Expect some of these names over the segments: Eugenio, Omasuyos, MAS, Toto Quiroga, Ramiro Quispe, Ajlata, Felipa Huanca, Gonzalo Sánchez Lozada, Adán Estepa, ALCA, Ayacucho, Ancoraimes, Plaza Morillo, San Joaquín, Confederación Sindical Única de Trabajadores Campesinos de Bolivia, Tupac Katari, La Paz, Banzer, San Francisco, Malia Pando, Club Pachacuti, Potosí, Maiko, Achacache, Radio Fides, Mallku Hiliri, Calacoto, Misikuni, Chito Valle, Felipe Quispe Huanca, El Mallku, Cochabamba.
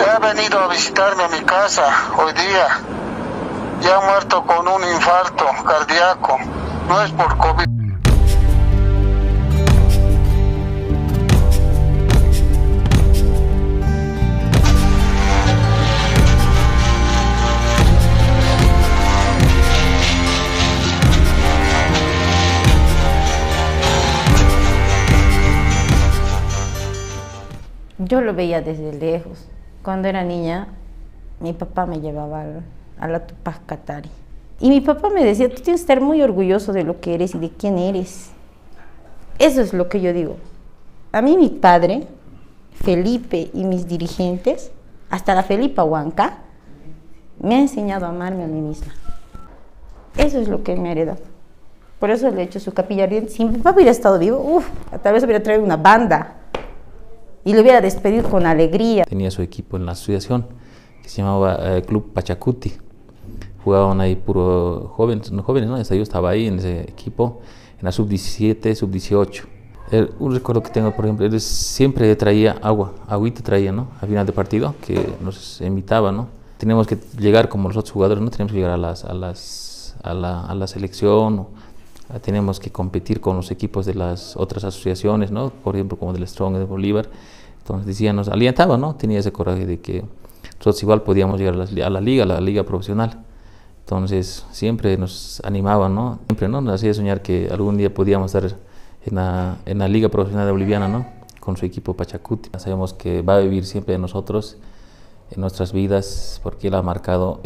Ha venido a visitarme a mi casa hoy día. Ya ha muerto con un infarto cardíaco. No es por COVID. Yo lo veía desde lejos. Cuando era niña, mi papá me llevaba a la Tupac Katari. Y mi papá me decía, tú tienes que estar muy orgulloso de lo que eres y de quién eres. Eso es lo que yo digo. A mí mi padre, Felipe y mis dirigentes, hasta la Felipa Huanca, me ha enseñado a amarme a mí misma. Eso es lo que me ha heredado. Por eso le he hecho su capilla ardiente. Si mi papá hubiera estado vivo, uff, tal vez hubiera traído una banda. Y lo hubiera despedido con alegría. Tenía su equipo en la asociación, que se llamaba Club Pachacuti. Jugaban ahí puro jóvenes, ¿no? Yo estaba ahí en ese equipo, en la sub-17, sub-18. Un recuerdo que tengo, por ejemplo, él siempre traía agua, agüita traía, ¿no? Al final de partido, que nos invitaba, ¿no? Teníamos que llegar como los otros jugadores, no teníamos que llegar a la selección, ¿no? Teníamos que competir con los equipos de las otras asociaciones, ¿no? Por ejemplo, como del Strong de Bolívar. Entonces decían, nos alentaba, ¿no? Tenía ese coraje de que nosotros igual podíamos llegar a la liga profesional. Entonces siempre nos animaban, ¿no? Siempre, ¿no? Nos hacía soñar que algún día podíamos estar en la liga profesional boliviana, ¿no? Con su equipo Pachacuti. Sabemos que va a vivir siempre de nosotros, en nuestras vidas, porque él ha marcado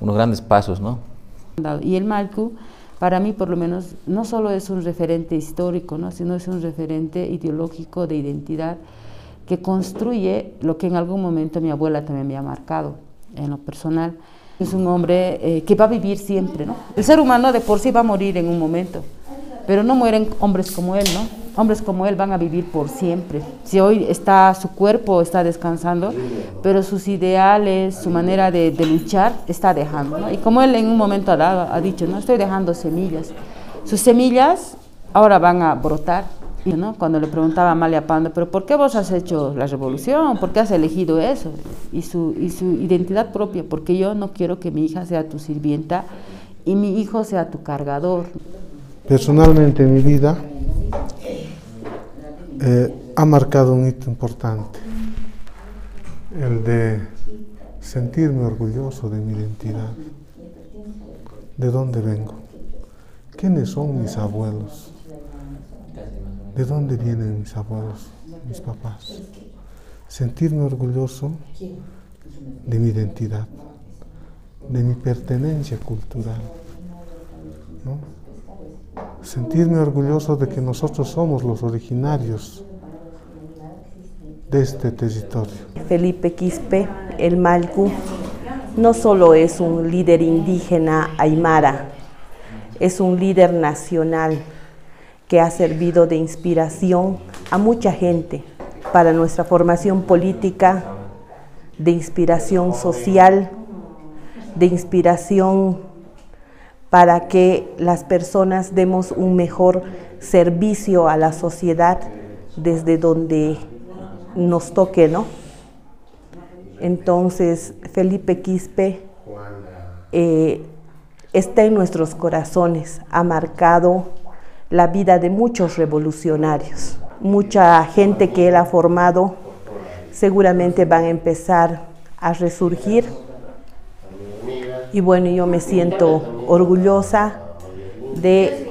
unos grandes pasos, ¿no? Y el Mallku, para mí, por lo menos, no solo es un referente histórico, ¿no? Sino es un referente ideológico de identidad que construye lo que en algún momento mi abuela también me ha marcado en lo personal. Es un hombre que va a vivir siempre, ¿no? El ser humano de por sí va a morir en un momento, pero no mueren hombres como él, ¿no? Hombres como él van a vivir por siempre. Si hoy está su cuerpo está descansando, pero sus ideales, su manera de luchar está dejando, ¿no? Y como él en un momento ha dicho, no estoy dejando semillas. Sus semillas ahora van a brotar, ¿no? Cuando le preguntaba a Malia Pando, pero ¿por qué vos has hecho la revolución? ¿Por qué has elegido eso? Y su identidad propia, porque yo no quiero que mi hija sea tu sirvienta y mi hijo sea tu cargador. Personalmente mi vida ha marcado un hito importante, el de sentirme orgulloso de mi identidad, de dónde vengo, quiénes son mis abuelos, de dónde vienen mis abuelos, mis papás, sentirme orgulloso de mi identidad, de mi pertenencia cultural, ¿no? Sentirme orgulloso de que nosotros somos los originarios de este territorio. Felipe Quispe, el Mallku, no solo es un líder indígena aymara, es un líder nacional que ha servido de inspiración a mucha gente para nuestra formación política, de inspiración social, de inspiración para que las personas demos un mejor servicio a la sociedad desde donde nos toque, ¿no? Entonces, Felipe Quispe está en nuestros corazones, ha marcado la vida de muchos revolucionarios. Mucha gente que él ha formado seguramente van a empezar a resurgir. Y bueno, yo me siento orgullosa de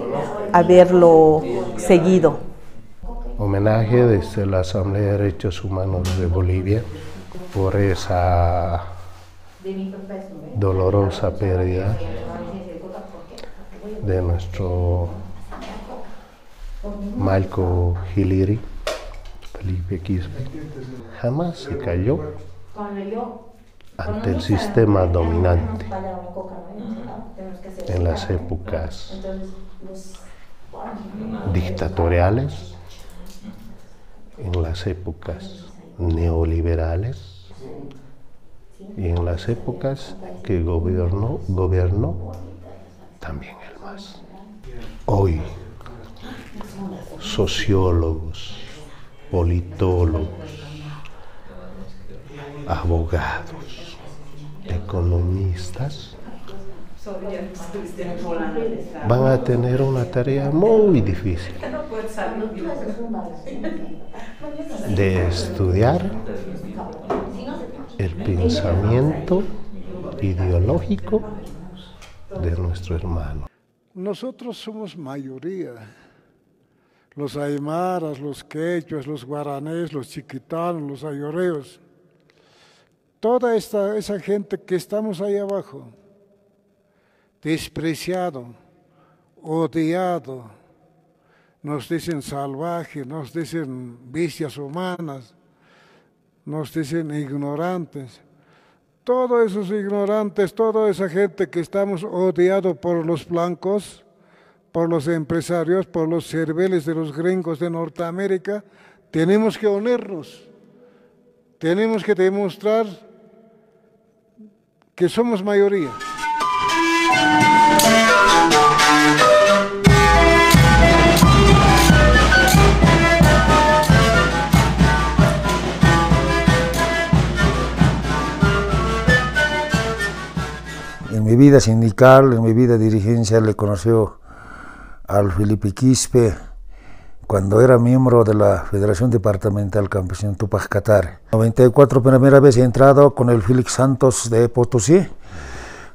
haberlo seguido. Homenaje desde la Asamblea de Derechos Humanos de Bolivia por esa dolorosa pérdida de nuestro Mallku Hiliri, Felipe Quispe. Jamás se cayó ante el sistema dominante en las épocas dictatoriales, en las épocas neoliberales y en las épocas que gobernó también el MAS. Hoy, sociólogos, politólogos, abogados, economistas, van a tener una tarea muy difícil de estudiar el pensamiento ideológico de nuestro hermano. Nosotros somos mayoría, los aymaras, los quechuas, los guaranés, los chiquitanos, los ayoreos, toda esa gente que estamos ahí abajo, despreciado, odiado, nos dicen salvajes, nos dicen bestias humanas, nos dicen ignorantes. Todos esos ignorantes, toda esa gente que estamos odiados por los blancos, por los empresarios, por los cerveles de los gringos de Norteamérica, tenemos que unirnos, tenemos que demostrar que somos mayoría. En mi vida sindical, en mi vida dirigencial, le conoció al Felipe Quispe cuando era miembro de la Federación Departamental Campesino Tupac Katari. En 94, primera vez he entrado con el Félix Santos de Potosí.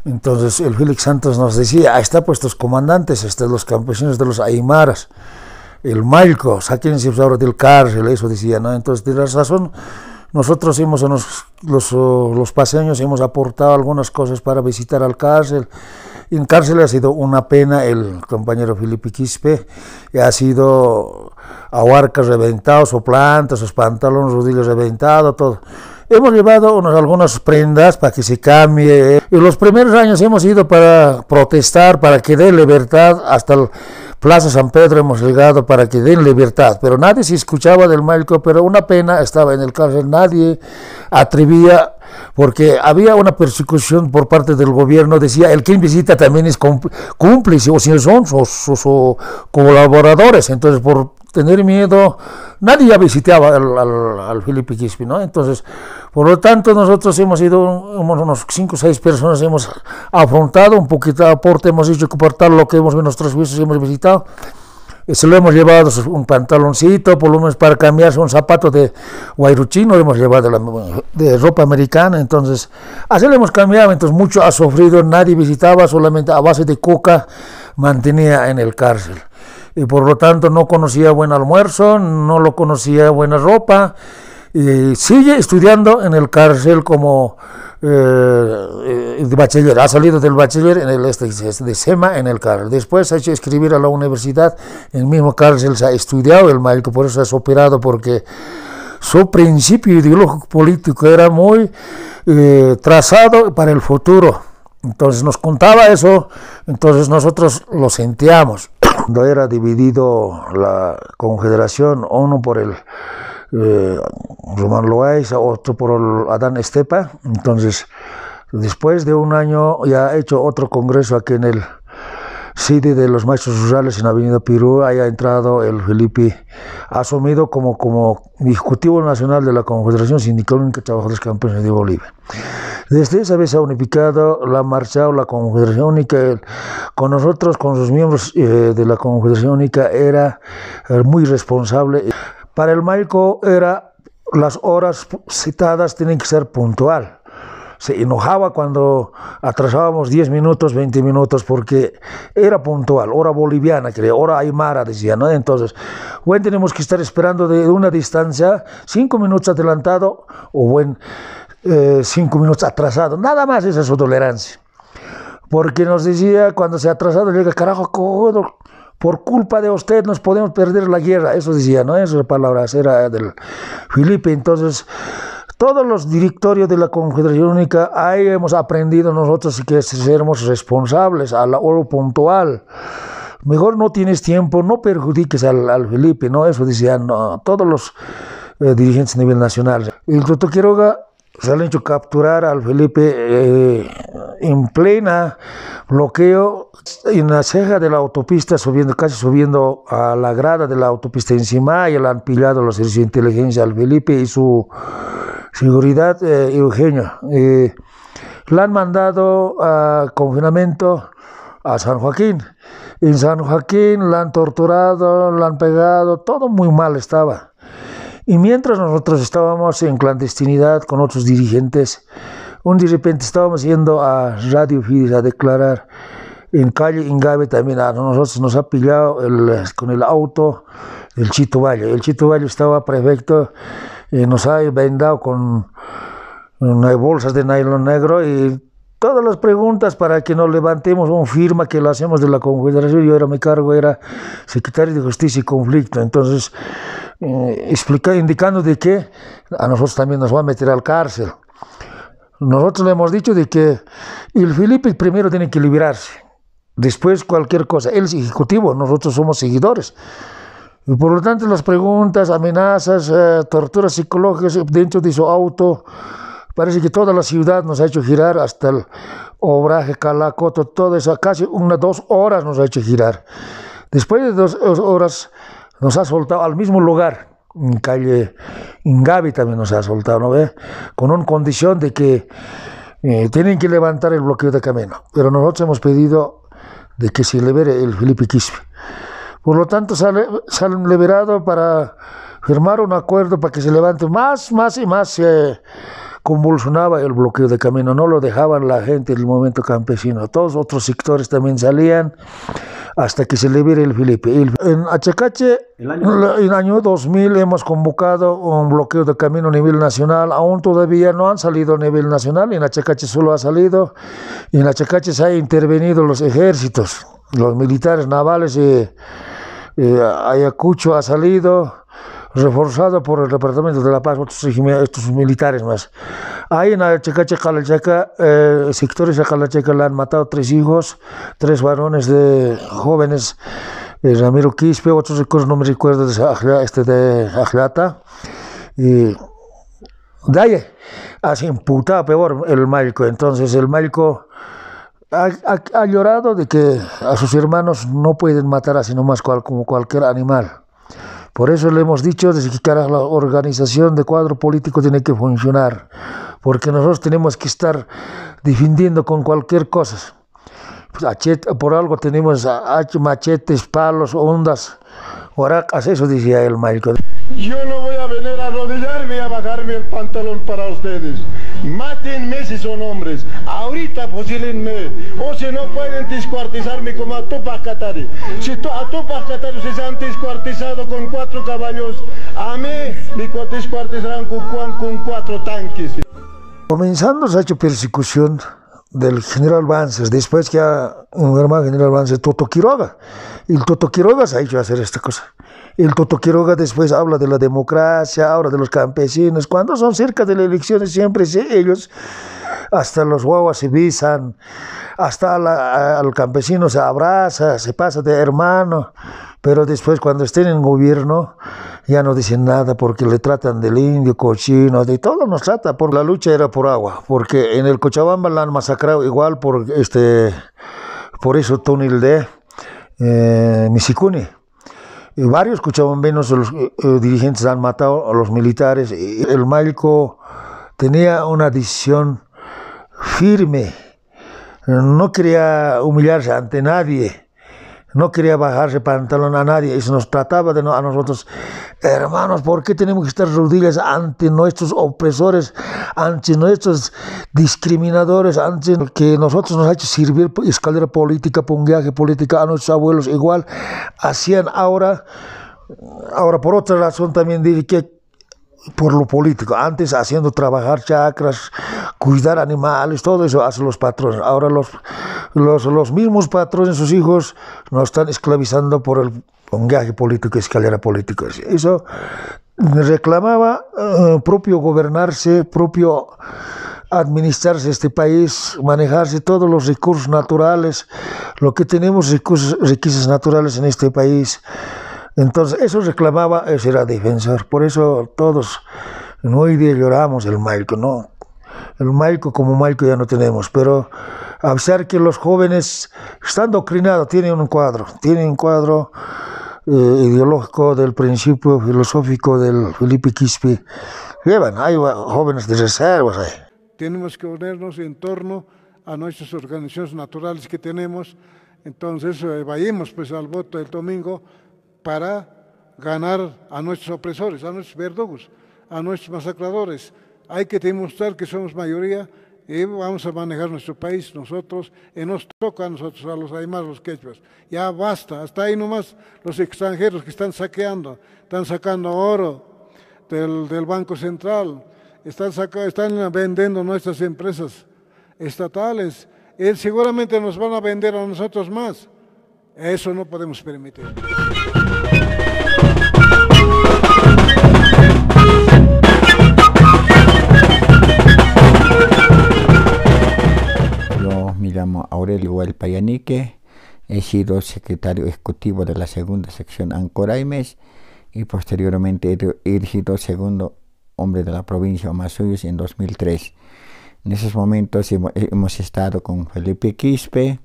Entonces el Félix Santos nos decía, ahí están pues los comandantes, los campesinos de los aymaras, el Maiko, sáquense ahora del cárcel, eso decía, ¿no? Entonces, de la razón, nosotros hemos, los paseños hemos aportado algunas cosas para visitar al cárcel. En cárcel ha sido una pena el compañero Felipe Quispe, ha sido ahuarcas reventados, o plantas, sus pantalones, rodillas reventados, todo. Hemos llevado algunas prendas para que se cambie. En los primeros años hemos ido para protestar, para que den libertad, hasta el Plaza San Pedro hemos llegado para que den libertad, pero nadie se escuchaba del Maiko, pero una pena, estaba en el cárcel, nadie atrevía, porque había una persecución por parte del gobierno, decía, el quien visita también es cómplice, o si son sus colaboradores, entonces por tener miedo, nadie ya visitaba al Felipe Quispe, ¿no? Entonces, por lo tanto, nosotros hemos ido, unos 5 o 6 personas, hemos afrontado un poquito de aporte, hemos hecho compartir lo que hemos en nuestros visos, hemos visitado. Se lo hemos llevado un pantaloncito, por lo menos para cambiarse un zapato de guairuchino, lo hemos llevado de ropa americana, entonces así lo hemos cambiado, entonces mucho ha sufrido, nadie visitaba, solamente a base de coca mantenía en el cárcel. Y por lo tanto no conocía buen almuerzo, no lo conocía buena ropa, y sigue estudiando en el cárcel como de bachiller, ha salido del bachiller en el de SEMA en el cárcel, después se ha hecho escribir a la universidad, en el mismo cárcel se ha estudiado el Maiko, por eso se ha superado, porque su principio ideológico político era muy trazado para el futuro, entonces nos contaba eso, entonces nosotros lo sentíamos. Cuando era dividido la Confederación, uno por el Román Loaiz, otro por el Adán Estepa, entonces después de un año ya he hecho otro congreso aquí en el sede de los maestros rurales en Avenida Perú, ahí ha entrado el Felipe, asumido como Ejecutivo Nacional de la Confederación Sindical Única de Trabajadores Campesinos de Bolivia. Desde esa vez ha unificado la marcha o la Confederación Única, con nosotros, con sus miembros de la Confederación Única, era muy responsable. Para el Maiko era las horas citadas tienen que ser puntual. Se enojaba cuando atrasábamos 10 minutos, 20 minutos, porque era puntual, hora boliviana, creo, hora aymara, decía, ¿no? Entonces, bueno, tenemos que estar esperando de una distancia, 5 minutos adelantado o 5 minutos atrasado, nada más esa es su tolerancia. Porque nos decía, cuando se ha atrasado, llega, carajo, codo, por culpa de usted nos podemos perder la guerra, eso decía, ¿no? Esas palabras era del Felipe, entonces todos los directorios de la Confederación Única, ahí hemos aprendido nosotros que seremos responsables a la hora puntual. Mejor no tienes tiempo, no perjudiques al Felipe, ¿no? Eso decían, no, todos los dirigentes a nivel nacional. El Toto Quiroga se han hecho capturar al Felipe en plena bloqueo en la ceja de la autopista, subiendo, casi subiendo a la grada de la autopista encima, y le han pillado los servicios de inteligencia al Felipe y su seguridad, Eugenio. La han mandado a confinamiento a San Joaquín. En San Joaquín la han torturado, la han pegado, todo muy mal estaba. Y mientras nosotros estábamos en clandestinidad con otros dirigentes, un de repente estábamos yendo a Radio Fides a declarar en calle Ingabe también. A nosotros nos ha pillado con el auto el Chito Valle. El Chito Valle estaba prefecto, nos ha vendado con unas bolsas de nylon negro y todas las preguntas para que nos levantemos una firma que la hacemos de la Confederación. Yo mi cargo era secretario de Justicia y Conflicto. Entonces, indicando de que a nosotros también nos va a meter al cárcel. Nosotros le hemos dicho de que el Felipe primero tiene que liberarse, después cualquier cosa. Él es ejecutivo, nosotros somos seguidores. Y por lo tanto las preguntas, amenazas, torturas psicológicas dentro de su auto, parece que toda la ciudad nos ha hecho girar hasta el obraje, Calacoto, todo eso, casi dos horas nos ha hecho girar. Después de 2 horas nos ha soltado al mismo lugar. En calle Ingabi también nos ha soltado, ¿no ve? Con una condición de que tienen que levantar el bloqueo de camino. Pero nosotros hemos pedido de que se libere el Felipe Quispe. Por lo tanto, sale liberado para firmar un acuerdo para que se levante. Más y más se convulsionaba el bloqueo de camino. No lo dejaban la gente del movimiento campesino. Todos otros sectores también salían hasta que se libere el Felipe. En Achacache, en el año 2000, hemos convocado un bloqueo de camino a nivel nacional. Aún todavía no han salido a nivel nacional. En Achacache solo ha salido. En Achacache se han intervenido los ejércitos, los militares navales. Ayacucho ha salido, reforzado por el Departamento de La Paz, estos militares más. Ahí en Achacache, Calachaca, sectores de Calachaca le han matado 3 hijos, 3 varones de jóvenes, Ramiro Quispe, otros no me recuerdo, de Ajlata. Y de ahí has imputado peor el Maiko. Entonces el Maiko ha llorado de que a sus hermanos no pueden matar así nomás como cualquier animal. Por eso le hemos dicho desde que la organización de cuadro político tiene que funcionar, porque nosotros tenemos que estar defendiendo con cualquier cosa. Por algo tenemos machetes, palos, ondas, oracas, eso decía el Maiko. Yo no voy a venir a arrodillarme y a bajarme el pantalón para ustedes. Mátenme si son hombres, ahorita fusilenme, o si no pueden descuartizarme como a Tupac Katari. Si a Tupac Katari se han descuartizado con 4 caballos, a mí me descuartizarán con 4 tanques. Comenzando se ha hecho persecución del general Banzer, después que ha un hermano general Banzer, Toto Quiroga. El Toto Quiroga se ha hecho hacer esta cosa. El Toto Quiroga después habla de la democracia, habla de los campesinos. Cuando son cerca de las elecciones, siempre ellos, hasta los guaguas se besan, hasta al campesino se abraza, se pasa de hermano. Pero después, cuando estén en gobierno, ya no dicen nada porque le tratan del indio, cochino, de todo nos trata. Por la lucha era por agua, porque en el Cochabamba la han masacrado igual por eso túnel de Misikuni. Varios cochabambenos, los dirigentes han matado a los militares. El Maiko tenía una decisión firme, no quería humillarse ante nadie, no quería bajarse pantalón a nadie, y se nos trataba a nosotros, hermanos, ¿por qué tenemos que estar rodillas ante nuestros opresores, ante nuestros discriminadores, ante que nosotros nos ha hecho servir escalera política, pungueaje política, a nuestros abuelos igual hacían ahora? Ahora por otra razón también dije que por lo político, antes haciendo trabajar chacras, cuidar animales, todo eso hacen los patrones. Ahora los mismos patrones, sus hijos, nos están esclavizando por el pongaje político, escalera política. Eso reclamaba propio gobernarse, propio administrarse este país, manejarse todos los recursos naturales, lo que tenemos riquezas naturales en este país. Entonces, eso reclamaba, eso era defensor. Por eso todos, hoy día lloramos el Maiko, ¿no? El Maiko como Maiko ya no tenemos, pero a pesar que los jóvenes están doctrinados, tienen un cuadro ideológico, del principio filosófico del Felipe Quispe llevan. Hay jóvenes de reservas ahí. Tenemos que unirnos en torno a nuestras organizaciones naturales que tenemos. Entonces, vayamos pues al voto del domingo para ganar a nuestros opresores, a nuestros verdugos, a nuestros masacradores. Hay que demostrar que somos mayoría y vamos a manejar nuestro país nosotros, y nos toca a nosotros, a los aymaras, los quechuas. Ya basta, hasta ahí nomás los extranjeros que están saqueando, están sacando oro del Banco Central, están vendiendo nuestras empresas estatales. Y seguramente nos van a vender a nosotros más. Eso no podemos permitir. Yo me llamo Aurelio Hualpayanique, he sido secretario ejecutivo de la segunda sección Ancoraimes y posteriormente he sido segundo hombre de la provincia Omasuyos en 2003. En esos momentos hemos estado con Felipe Quispe,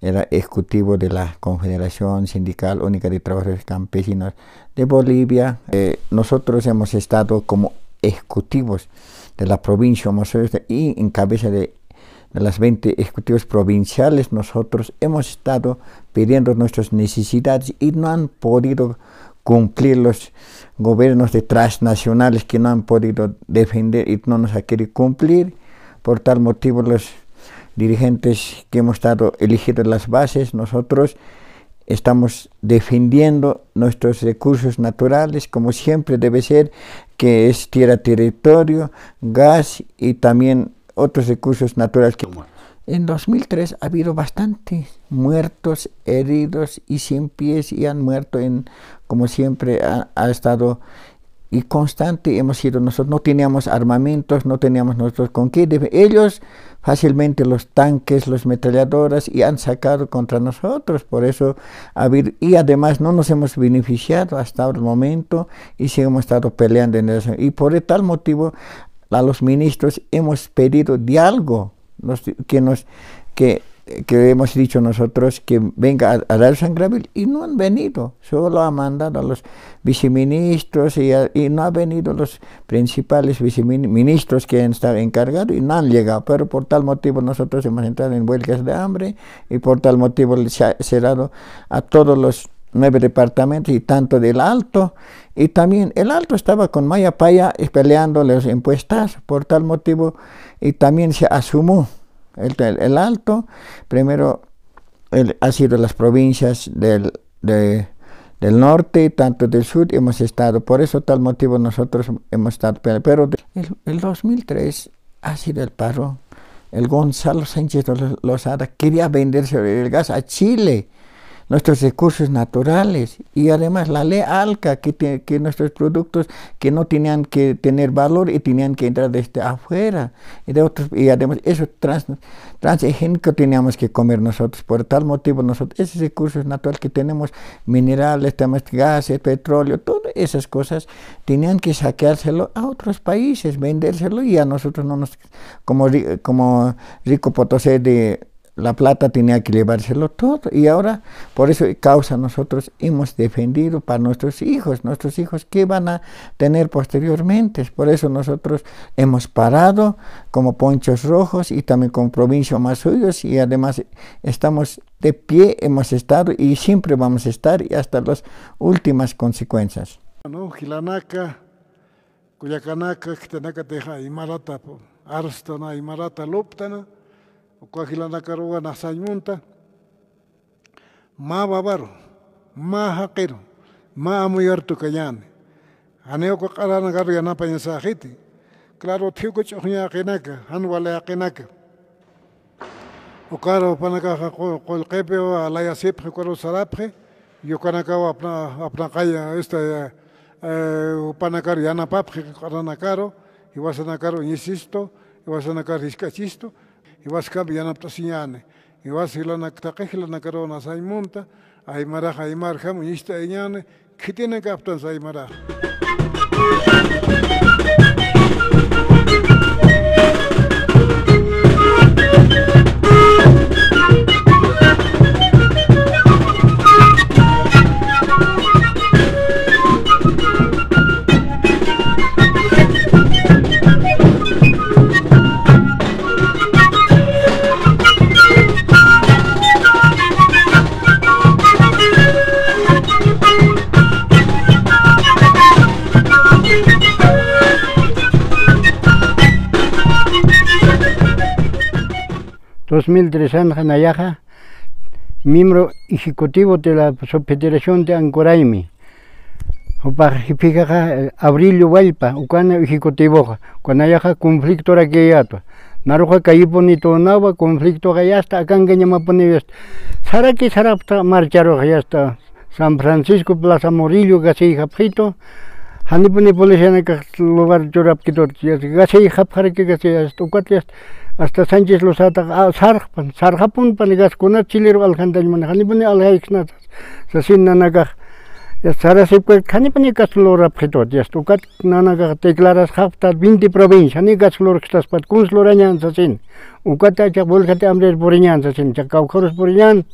era ejecutivo de la Confederación Sindical Única de Trabajadores Campesinos de Bolivia. Nosotros hemos estado como ejecutivos de la provincia Omasuyos y en cabeza de las 20 ejecutivos provinciales. Nosotros hemos estado pidiendo nuestras necesidades y no han podido cumplir los gobiernos de transnacionales, que no han podido defender y no nos han querido cumplir. Por tal motivo, los dirigentes que hemos estado eligiendo las bases, nosotros estamos defendiendo nuestros recursos naturales, como siempre debe ser, que es tierra, territorio, gas y también otros recursos naturales. En 2003 ha habido bastantes muertos, heridos y sin pies, y han muerto, como siempre ha estado. Y constante hemos sido nosotros, no teníamos armamentos, no teníamos nosotros con qué. Ellos fácilmente los tanques, los ametralladoras, y han sacado contra nosotros. Por eso, y además no nos hemos beneficiado hasta el momento y sí hemos estado peleando en eso. Y por tal motivo a los ministros hemos pedido diálogo, que hemos dicho nosotros que venga a Radio San Gravil, y no han venido, solo ha mandado a los viceministros y no han venido los principales viceministros que han estado encargados y no han llegado. Pero por tal motivo nosotros hemos entrado en huelgas de hambre y por tal motivo se ha cerrado a todos los 9 departamentos y tanto del Alto, y también el Alto estaba con Mayapaya peleando los impuestos por tal motivo, y también se asumió. El Alto, primero ha sido las provincias del norte, tanto del sur, hemos estado. Por eso tal motivo nosotros hemos estado. Pero el 2003 ha sido el paro. El Gonzalo Sánchez Lozada quería venderse el gas a Chile, nuestros recursos naturales, y además la ley ALCA, que nuestros productos que no tenían que tener valor y tenían que entrar desde afuera, y además eso transgénico teníamos que comer nosotros. Por tal motivo nosotros, esos recursos naturales que tenemos, minerales, tenemos gases, petróleo, todas esas cosas, tenían que saqueárselo a otros países, vendérselo, y a nosotros no nos, como rico Potosí de La Plata, tenía que llevárselo todo. Y ahora, por eso causa nosotros hemos defendido para nuestros hijos que van a tener posteriormente. Por eso nosotros hemos parado como Ponchos Rojos y también con Provincia Omasuyos, y además estamos de pie, hemos estado y siempre vamos a estar, y hasta las últimas consecuencias. Gilanaca, Cuyacanaca, Gitanaca, Teja, Imarata, Arstana, Imarata, Loptana, Cuajilana Caruga Nazañunta, Ma Babaro, Ma Jaquero, Ma Amuyar Tucayane, Aneo Cocarana Garriana Pañasajiti, Claro Tiucocho Yakenaca, Anuale Akenaca, Ocaro Panaca Colquepeo, Alaya Sip, Cuero Sarapre, Yocanacao Apnacaya, esta Panacariana Papri, Caranacaro, y Wasanacaro Insisto, y Wasanacar Riscachisto. Y vas cambiando pasiñane, y vas hilando la carona, hay monta, hay maraja, hay marja, muñista, y ñane, que tiene captans, hay maraja. 2003 años, miembro ejecutivo de la Federación de Ancoraimes. Para que abril Valpa, ucana ejecutivo, cuando haya conflicto que ya Naruja caiponito nava conflicto que ya está, acá en Yamaponeves. Sara que Sara marcharon ya está San Francisco, Plaza Morillo, Gasey Japito, Hanipone Policiana, Lugar Chorapito, Gasey Japjarque, Gasey Astucatias, hasta Sánchez Lozada, Sarpan, Sarjapun, Panegascona, Chilero, Aljandañman, Hanipone Aljaixnatas, Sasinanagaj. Sara se puede canipani caslor apjetot, ya estucat nanaga declaras haftas 20 provincias, ni caslor que estás pat conslor añanza sin, ucata ya volcate amres boriñanza sin, ya caujoros boriñan,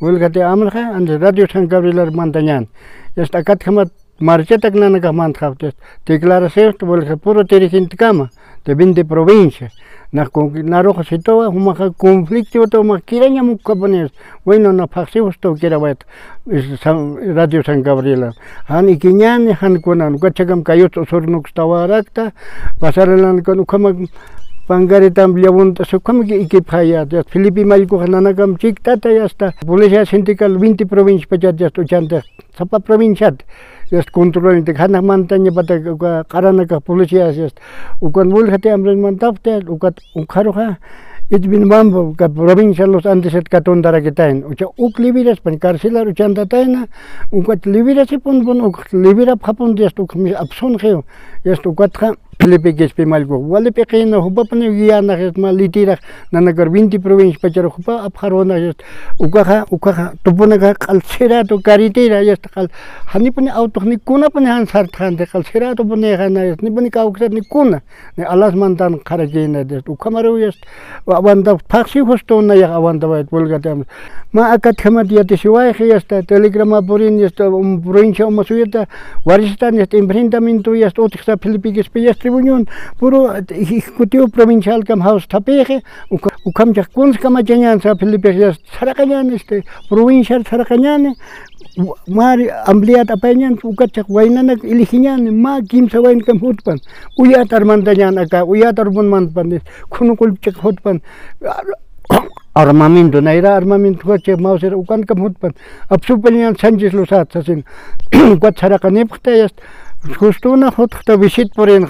volcate amrja, ante Radio San Gravil mantañan, ya está catjamat marcheta nanaga manthaftes, declaras esto, volca puro dirigente cama, de 20 provincias, naroja se toa, humaja conflicto, toma quiraña mucapones, bueno, no pasivos to quiera wet, Radio San Gabriela. Han y quiñan, han cuanan, guachacam cayot, osorno que estaba aracta, pasaran con ucama pangaretam bliabunta, socam y que payat, Felipe Mallku hananagam chic, tata ya está, policía sindical 20 provincias, payat ya estuchantes, zapa provincias. Es control de cada montaña para que policía es ucan volgate amren mantafte ucat unjaroja it bin bambo que provincia los antes et caton daraketain ucha ukliviras pan carcelar uchanda taina ucat liviras y pon bon uc livira japon de esto que abson geo esto cuatro Felipe Quispe Huanca wale pequeño hubo pone guiana es malitira nanagar 20 provincias para hubo abjarona es ucaja toponaga calcera to caritera es cal hanipone ni kuna pone han sartan de calcera to pone gana es ni pone cauxer ni kuna ni alas mandan carajena de ucamaro es abanda taxi justo na ya abanda va volgate ma akat khamatia te siwa esta telegrama porin esta provincia omasuyeta waristan este enfrentamiento y esto está Felipe Quispe tribunal puro ejecutivo provincial camhaus tapeje u camjak kunz kamachañan sa Felipe Quispe sarakañan este provincial sarakañan mar ampliat apañan ukachak wainanak iligiñan ma kimsa wain kam hutpan uyat armantañan aka uyat armanpan kunukulchak hutpan armamento naira armamento coche mauser ukan kam hutpan absupelian Sánchez Lozada sin cuat sarakaneptayas justo una foto visita por en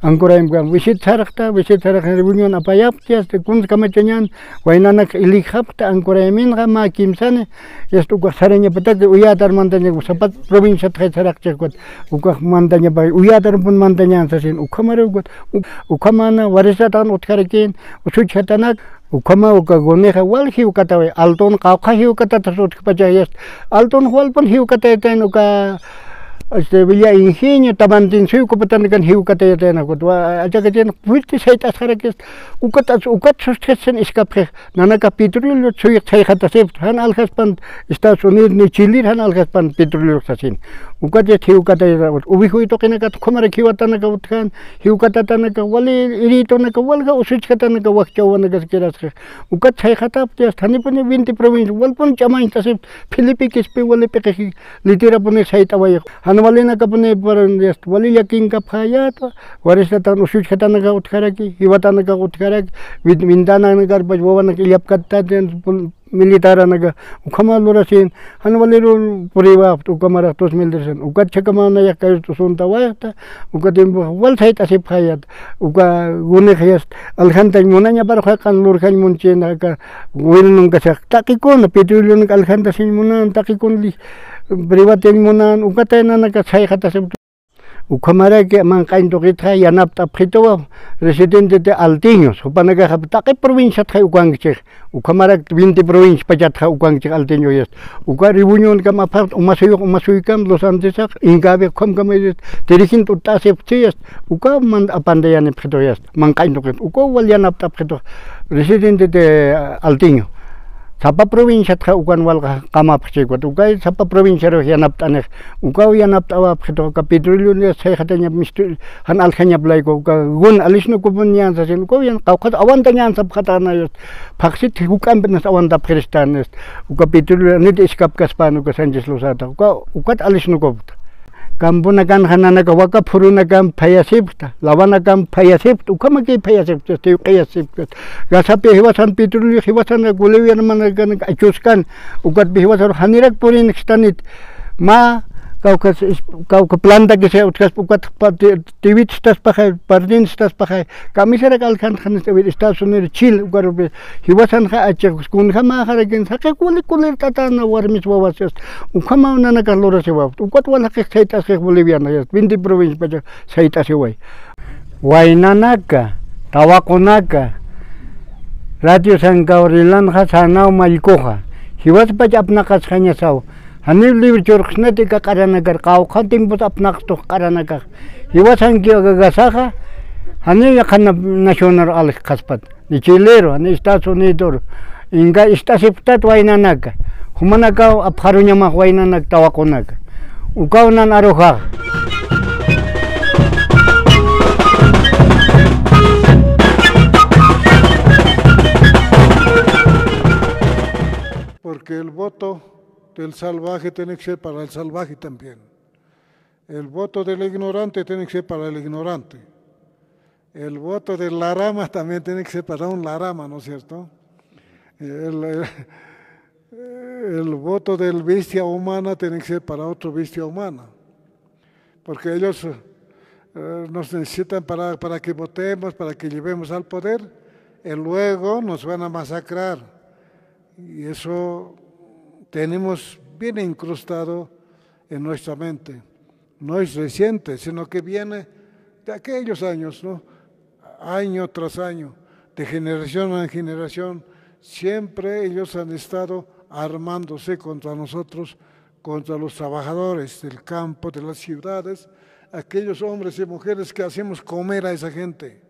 Ancoraimes, visita saracta, reunión apayaptias de kunz kamachañan, guainanak ilijapta Ancoraimenga ma kimsane, esto guasareña patate uyatar mantaña gusapat provincia tresaracta guat, uka mantaña pa uyatar pun mantañan sasin, ukamaro guat, ukamana warisatan utkarekin, usuchatanak ukama ukagoneja walhi ukatawe, alton kaukahi ukatatasot kpachayas, alton hualpon hiukateten uka este villa ingenio tamantin suyo copatanican hiucatayatena cutua achacache fuiste seitas jaraques ucat sustesen escapre nanaka petróleo suyo seijatasef han algaspan Estados Unidos ni Chile han algaspan petróleo sasin ucatia hiucatayata ubijo y toquenacat comara kiwatanaka utkan hiucatatanaka wale iritonaka walga usuchkatanaka wakchawanakas quieras ucat seijataptias tanipone 20 provincias walpon chamaintasef Felipe Quispe wale pekeji litera pone seitawaya Walina capone para esto, Walilla Kinka Payata, Waristatan Usuchatanaga Utkaraki, Iwatanaga Utkarak, Vindana Nagarbaj, Wovanak Yapkatan, Militaranaga, Ukamalurasin, Hanvalero Puriva, Ukamara Tos Mildersen, Ukachakamana Yakato Sunta Wayata, Ukatim Walsaita Sipayat, Uka Gunejas, Alhanta Munaña Barhakan, Lurhan Munchenaka, Wilnum Kazak, Takikon, Petrulun Alhanta Sinmunan, Takikon. Private monan ukatena naka saijatase ukamara que mankain toquita y anapta prito residente de altiños upanaga haptaqi provincia tha ukanche ukamara 20 provincia pachatha ukanche altiño yes ukaribuñon kama part umasuyikam los antesak ingabe komkamay dirigin tutase pties ukaman apandayane prito yes mankain toquit ukowal yanapta prito residente de altiño Sapa provincia ukan walga kama pchikuat ukay sapa provincia yanaptane ukaw yanaptawa pchito kapitulun ya sehatanya mistu han alkhanya blaiko gun alishnu kupunyan sasin ukaw yan qawqat awantanyan sapkhatana phaksit ukan benas awanta kristanes ukapitulun nit iskapkaspan ukasanjis losata ukaw ukat alishnu kupt Campunacan hananaka waka purunakam payasipta, lavanakam payasipt, ukamaki payasipt, payasipt. Gasapi hiwasan pitruli hiwasan gulivian manakan achuskan, ukat bihiwasan hanirak purin extanit. Ma cauca planta que se utiliza tibitas paja pardinstas paja camisera calcan Estados Unidos Chile guarbe hiwasan ha achakun hama haragen saque culir tatana warmis wawasios ukama unana calora se wap ukat wala que saitas que boliviana 20 provincias para saitas se way wainanaka tawakonaka Radio San Gravil ha sanao Maiko hiwas para apnakas hanyasao Hanir libre chorxnetica caranagar, caucatim bot apnacto caranagar. Hiwasan Giogasaja, Hanirakan National Alex Caspat, de Chilero, en Estados Unidos, Inga Estasiptat Wainanaga, Humanacao, Aparuñama Wainanak Tawakonaga, Ukaunan Aroja. Porque el voto del salvaje tiene que ser para el salvaje también. El voto del ignorante tiene que ser para el ignorante. El voto del larama también tiene que ser para un larama, ¿no es cierto? El voto del bestia humana tiene que ser para otro bestia humana. Porque ellos nos necesitan para que votemos, para que llevemos al poder, y luego nos van a masacrar. Y eso tenemos bien incrustado en nuestra mente. No es reciente, sino que viene de aquellos años, ¿no? Año tras año, de generación en generación, siempre ellos han estado armándose contra nosotros, contra los trabajadores del campo, de las ciudades, aquellos hombres y mujeres que hacemos comer a esa gente,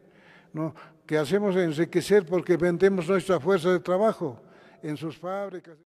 ¿no? Que hacemos enriquecer porque vendemos nuestra fuerza de trabajo en sus fábricas.